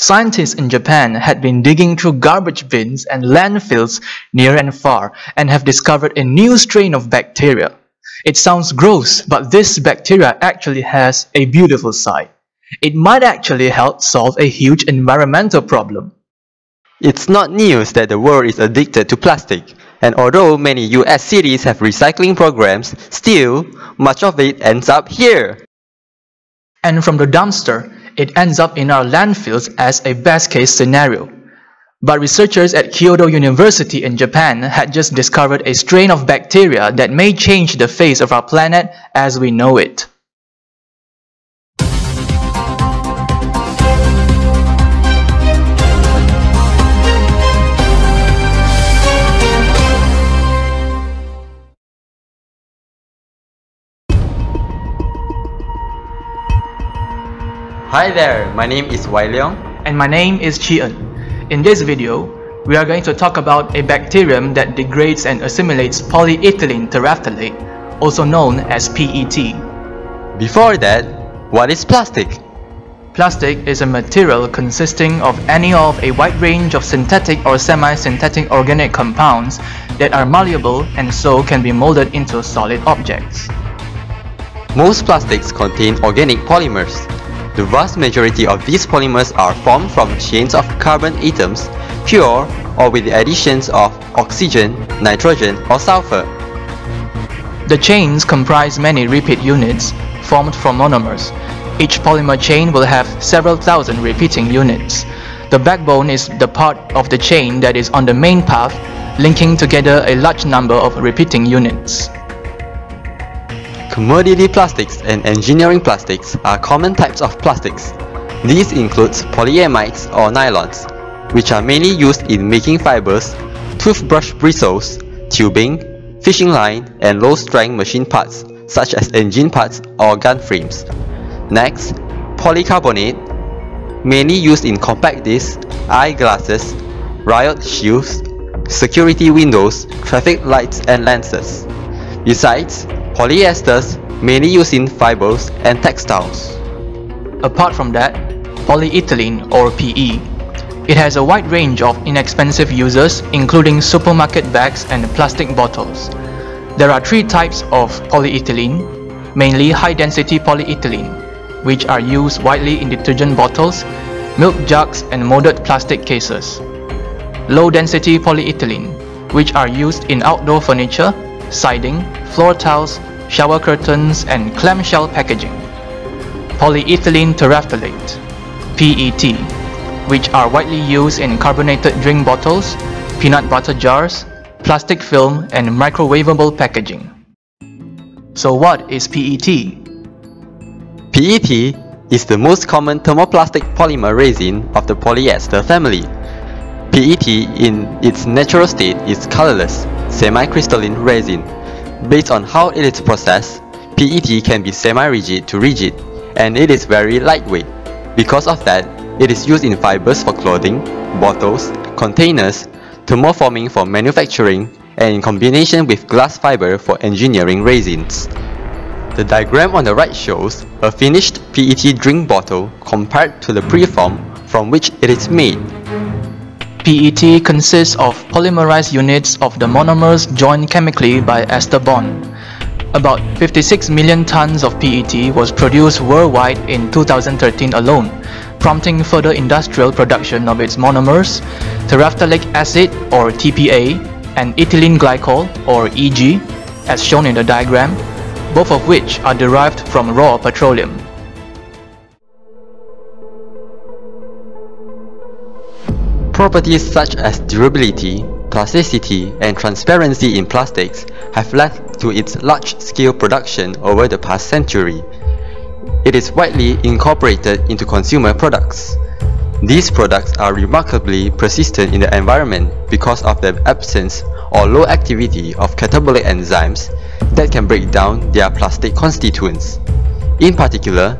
Scientists in Japan had been digging through garbage bins and landfills near and far and have discovered a new strain of bacteria. It sounds gross, but this bacteria actually has a beautiful side. It might actually help solve a huge environmental problem. It's not news that the world is addicted to plastic, and although many US cities have recycling programs, still, much of it ends up here. And from the dumpster, it ends up in our landfills as a best-case scenario. But researchers at Kyoto University in Japan had just discovered a strain of bacteria that may change the face of our planet as we know it. Hi there, my name is Wai Leong. And my name is Chi En. In this video, we are going to talk about a bacterium that degrades and assimilates polyethyleneterephthalate, also known as PET. Before that, what is plastic? Plastic is a material consisting of any of a wide range of synthetic or semi-synthetic organic compounds that are malleable and so can be molded into solid objects. Most plastics contain organic polymers. The vast majority of these polymers are formed from chains of carbon atoms, pure or with the additions of oxygen, nitrogen or sulfur. The chains comprise many repeat units formed from monomers. Each polymer chain will have several thousand repeating units. The backbone is the part of the chain that is on the main path, linking together a large number of repeating units. Commodity plastics and engineering plastics are common types of plastics. These include polyamides or nylons, which are mainly used in making fibers, toothbrush bristles, tubing, fishing line, and low-strength machine parts such as engine parts or gun frames. Next, polycarbonate, mainly used in compact discs, eyeglasses, riot shields, security windows, traffic lights, and lenses. Besides, polyesters, mainly used in fibers and textiles. Apart from that, polyethylene or PE. It has a wide range of inexpensive uses, including supermarket bags and plastic bottles. There are three types of polyethylene, mainly high-density polyethylene, which are used widely in detergent bottles, milk jugs and molded plastic cases. Low-density polyethylene, which are used in outdoor furniture, siding, floor tiles, shower curtains, and clamshell packaging. Polyethyleneterephthalate (PET), which are widely used in carbonated drink bottles, peanut butter jars, plastic film, and microwavable packaging. So what is PET? PET is the most common thermoplastic polymer resin of the polyester family. PET in its natural state is colorless, semi-crystalline resin. Based on how it is processed, PET can be semi-rigid to rigid, and it is very lightweight. Because of that, it is used in fibers for clothing, bottles, containers, thermoforming for manufacturing, and in combination with glass fiber for engineering resins. The diagram on the right shows a finished PET drink bottle compared to the preform from which it is made. PET consists of polymerized units of the monomers joined chemically by ester bond. About 56 million tons of PET was produced worldwide in 2013 alone, prompting further industrial production of its monomers, terephthalic acid or TPA, and ethylene glycol or EG, as shown in the diagram, both of which are derived from raw petroleum. Properties such as durability, plasticity, and transparency in plastics have led to its large-scale production over the past century. It is widely incorporated into consumer products. These products are remarkably persistent in the environment because of the absence or low activity of catabolic enzymes that can break down their plastic constituents. In particular,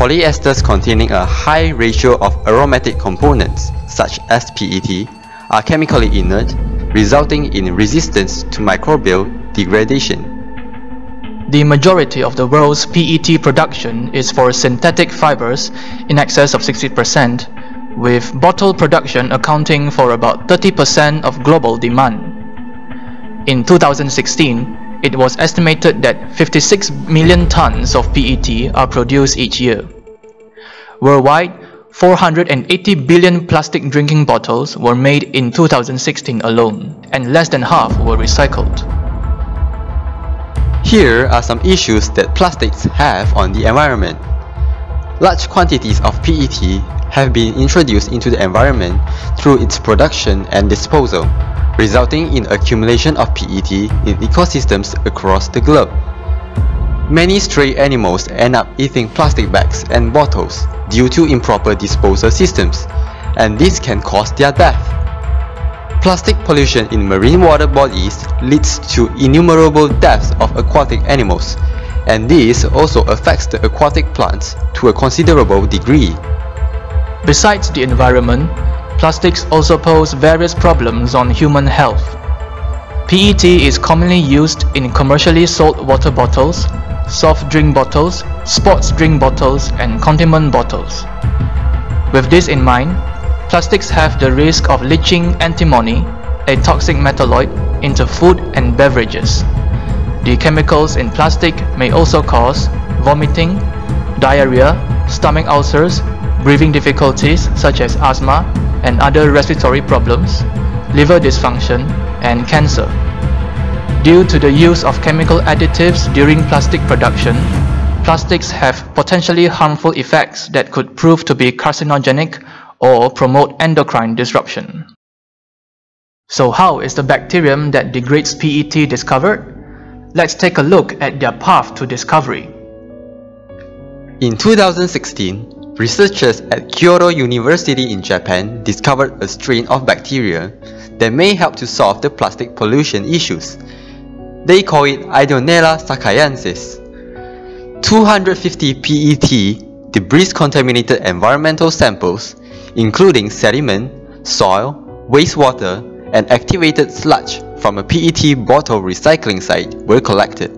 polyesters containing a high ratio of aromatic components, such as PET, are chemically inert, resulting in resistance to microbial degradation. The majority of the world's PET production is for synthetic fibers, in excess of 60%, with bottle production accounting for about 30% of global demand. In 2016, it was estimated that 56 million tons of PET are produced each year. Worldwide, 480 billion plastic drinking bottles were made in 2016 alone, and less than half were recycled. Here are some issues that plastics have on the environment. Large quantities of PET have been introduced into the environment through its production and disposal, resulting in accumulation of PET in ecosystems across the globe. Many stray animals end up eating plastic bags and bottles due to improper disposal systems, and this can cause their death. Plastic pollution in marine water bodies leads to innumerable deaths of aquatic animals, and this also affects the aquatic plants to a considerable degree. Besides the environment, plastics also pose various problems on human health. PET is commonly used in commercially sold water bottles, soft drink bottles, sports drink bottles, and condiment bottles. With this in mind, plastics have the risk of leaching antimony, a toxic metalloid, into food and beverages. The chemicals in plastic may also cause vomiting, diarrhea, stomach ulcers, breathing difficulties such as asthma and other respiratory problems, liver dysfunction, and cancer. Due to the use of chemical additives during plastic production, plastics have potentially harmful effects that could prove to be carcinogenic or promote endocrine disruption. So how is the bacterium that degrades PET discovered? Let's take a look at their path to discovery. In 2016, researchers at Kyoto University in Japan discovered a strain of bacteria that may help to solve the plastic pollution issues. They call it Ideonella sakaiensis. 250 PET debris-contaminated environmental samples, including sediment, soil, wastewater, and activated sludge from a PET bottle recycling site were collected.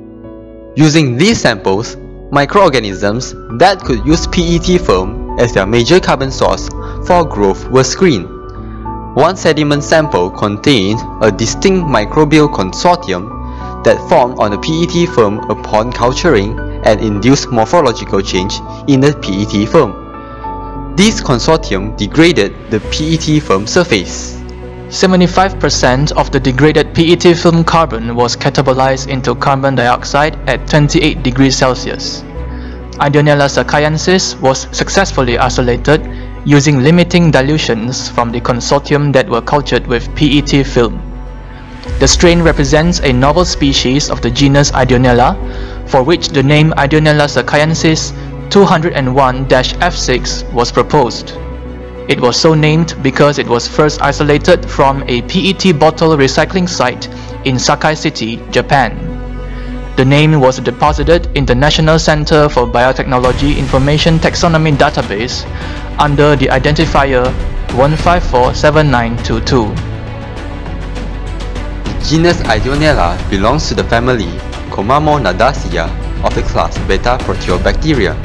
Using these samples, microorganisms that could use PET film as their major carbon source for growth were screened. One sediment sample contained a distinct microbial consortium that formed on the PET film upon culturing and induced morphological change in the PET film. This consortium degraded the PET film surface. 75% of the degraded PET film carbon was catabolized into carbon dioxide at 28 degrees Celsius. Ideonella sakaiensis was successfully isolated using limiting dilutions from the consortium that were cultured with PET film. The strain represents a novel species of the genus Ideonella, for which the name Ideonella sakaiensis 201-F6 was proposed. It was so named because it was first isolated from a PET bottle recycling site in Sakai City, Japan. The name was deposited in the National Center for Biotechnology Information Taxonomy Database under the identifier 1547922. Genus Ideonella belongs to the family Comamonadaceae of the class Beta proteobacteria.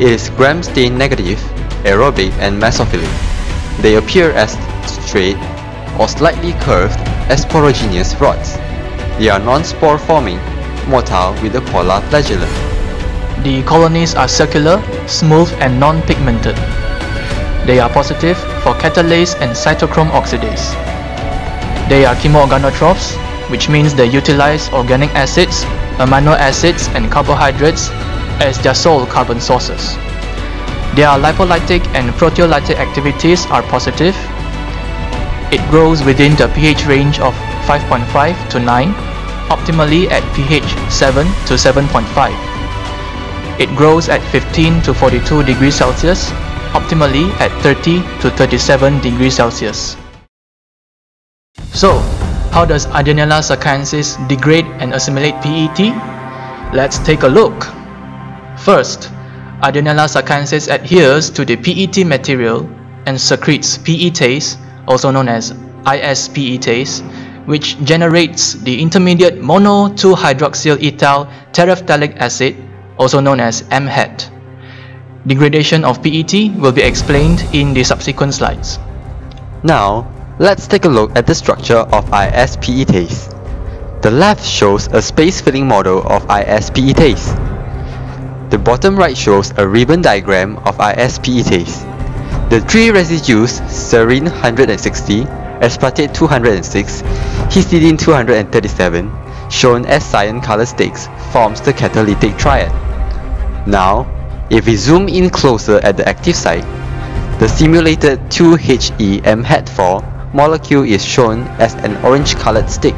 It is gram-stain negative, aerobic and mesophilic. They appear as straight or slightly curved asparaginous rods. They are non-spore forming, motile with a polar flagellum. The colonies are circular, smooth and non-pigmented. They are positive for catalase and cytochrome oxidase. They are chemoorganotrophs, which means they utilize organic acids, amino acids and carbohydrates as their sole carbon sources. Their lipolytic and proteolytic activities are positive. It grows within the pH range of 5.5 to 9, optimally at pH 7 to 7.5. It grows at 15 to 42 degrees Celsius, optimally at 30 to 37 degrees Celsius. So, how does Ideonella sakaiensis degrade and assimilate PET? Let's take a look. First, Ideonella sakaiensis adheres to the PET material and secretes PETase, also known as ISPETase, which generates the intermediate mono-2-hydroxyl ethyl terephthalic acid, also known as MHET. Degradation of PET will be explained in the subsequent slides. Now, let's take a look at the structure of ISPETase. The left shows a space-filling model of ISPETase. The bottom right shows a ribbon diagram of ISPETase. The three residues, serine 160, aspartate 206, histidine 237, shown as cyan colored stakes, forms the catalytic triad. Now, if we zoom in closer at the active site, the simulated 2-HE MHET4 molecule is shown as an orange colored stick.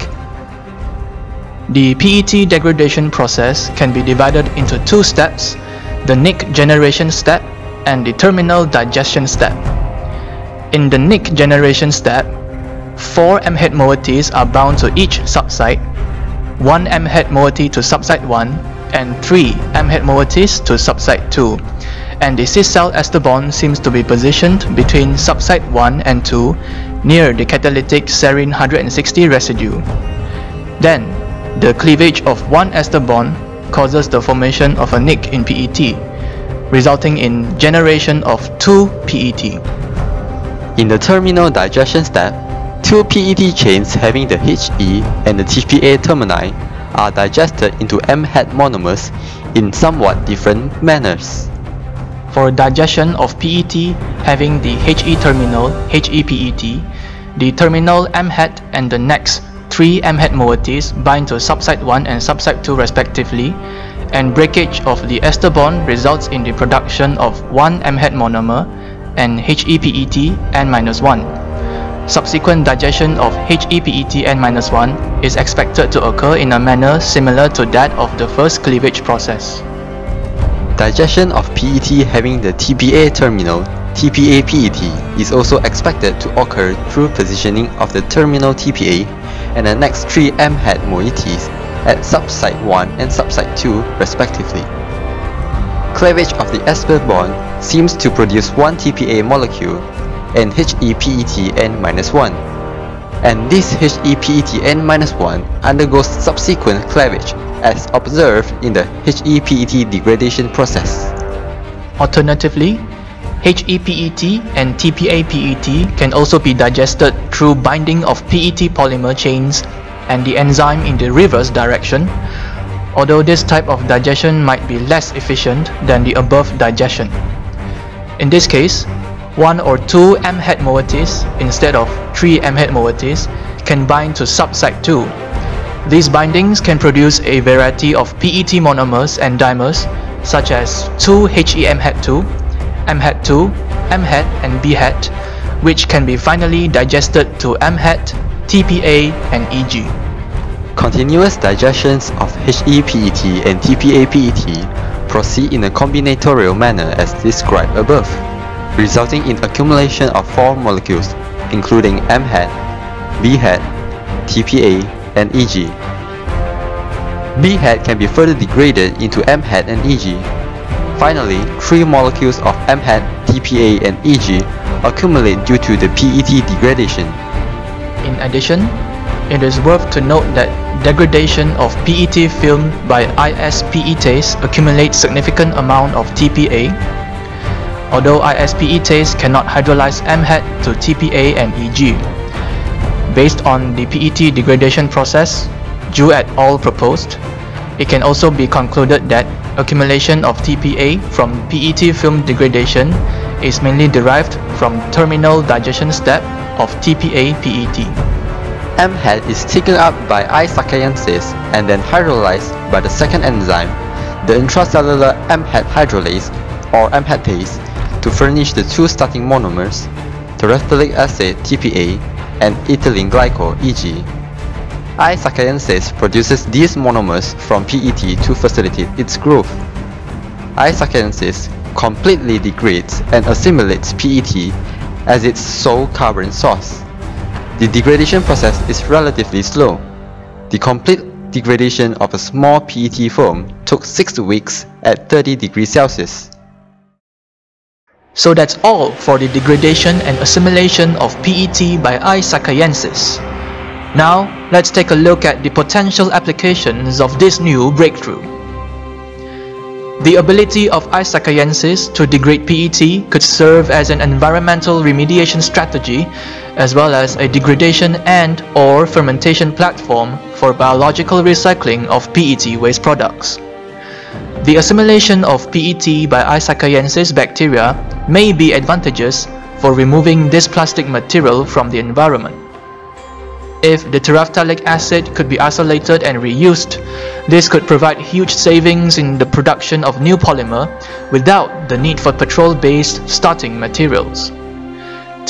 The PET degradation process can be divided into two steps, the nick generation step and the terminal digestion step. In the nick generation step, 4 MHET moieties are bound to each subsite, 1 MHET moiety to subsite 1, and 3 MHET moieties to subsite 2, and the cis-cel ester bond seems to be positioned between subsite 1 and 2 near the catalytic serine 160 residue. Then, the cleavage of one ester bond causes the formation of a nick in PET, resulting in generation of 2 PET. In the terminal digestion step, 2 PET chains having the HE and the TPA termini are digested into MHET monomers in somewhat different manners. For digestion of PET having the HE terminal, HEPET, the terminal MHET and the next 3 MHET moieties bind to subsite 1 and subsite 2 respectively, and breakage of the ester bond results in the production of 1 MHET monomer and HEPET N-1. Subsequent digestion of HEPET N-1 is expected to occur in a manner similar to that of the first cleavage process. Digestion of PET having the TPA terminal, TPA-PET, is also expected to occur through positioning of the terminal TPA and the next 3 MHET moieties at subsite 1 and subsite 2 respectively. Cleavage of the ester bond seems to produce 1 TPA molecule and HEPETN-1, and this HEPETN-1 undergoes subsequent cleavage as observed in the HEPET degradation process. Alternatively, HEPET and TPA-PET can also be digested through binding of PET polymer chains and the enzyme in the reverse direction, although this type of digestion might be less efficient than the above digestion. In this case, 1 or 2 MHET moieties instead of 3 MHET moieties can bind to subsite 2. These bindings can produce a variety of PET monomers and dimers such as 2-HEMHET2, MHET2, MHET and BHET, which can be finally digested to MHET, TPA and EG. Continuous digestions of HEPET and TPA-PET proceed in a combinatorial manner as described above, resulting in accumulation of 4 molecules including MHET, BHET, TPA and EG. BHET can be further degraded into MHET and EG. Finally, 3 molecules of MHET, TPA and EG accumulate due to the PET degradation. In addition, it is worth to note that degradation of PET film by ISPETase accumulates significant amount of TPA, although ISPETase cannot hydrolyze MHET to TPA and EG. Based on the PET degradation process, Zhu et al. Proposed, it can also be concluded that accumulation of TPA from PET film degradation is mainly derived from terminal digestion step of TPA-PET. MHET is taken up by I. sakaiensis and then hydrolyzed by the second enzyme, the intracellular MHET hydrolase or MHETase, to furnish the 2 starting monomers, terephthalic acid TPA and ethylene glycol (EG). I. sakaiensis produces these monomers from PET to facilitate its growth. I. sakaiensis completely degrades and assimilates PET as its sole carbon source. The degradation process is relatively slow. The complete degradation of a small PET film took 6 weeks at 30 degrees Celsius. So that's all for the degradation and assimilation of PET by I. sakaiensis. Now, let's take a look at the potential applications of this new breakthrough. The ability of I. sakaiensis to degrade PET could serve as an environmental remediation strategy as well as a degradation and/or fermentation platform for biological recycling of PET waste products. The assimilation of PET by I. sakaiensis bacteria may be advantageous for removing this plastic material from the environment. If the terephthalic acid could be isolated and reused, this could provide huge savings in the production of new polymer without the need for petrol-based starting materials.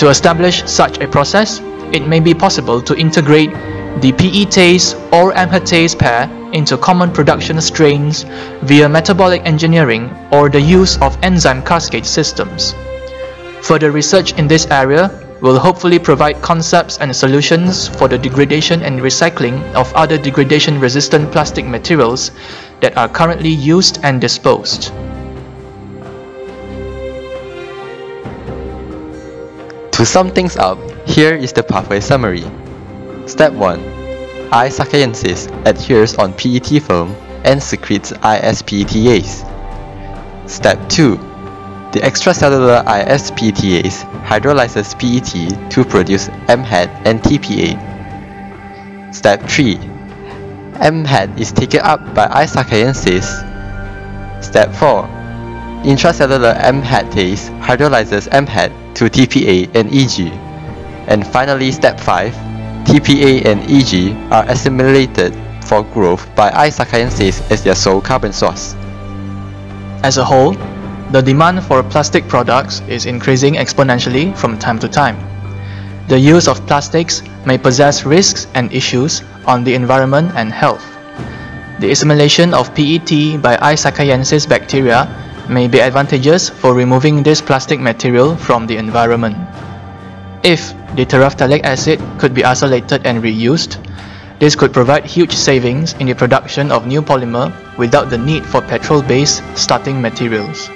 To establish such a process, it may be possible to integrate the PETase or MHETase pair into common production strains via metabolic engineering or the use of enzyme cascade systems. Further research in this area will hopefully provide concepts and solutions for the degradation and recycling of other degradation-resistant plastic materials that are currently used and disposed. To sum things up, here is the pathway summary. Step 1. I. sakaiensis adheres on PET film and secretes ISPETase. Step 2. The extracellular ISPETase hydrolyzes PET to produce MHET and TPA. Step 3. MHET is taken up by I. sakaiensis. Step 4. Intracellular MHETase hydrolyzes MHET to TPA and EG. And finally, Step 5. TPA and EG are assimilated for growth by I. sakaiensis as their sole carbon source. As a whole, the demand for plastic products is increasing exponentially from time to time. The use of plastics may possess risks and issues on the environment and health. The assimilation of PET by I. sakaiensis bacteria may be advantageous for removing this plastic material from the environment. If the terephthalic acid could be isolated and reused, this could provide huge savings in the production of new polymer without the need for petrol-based starting materials.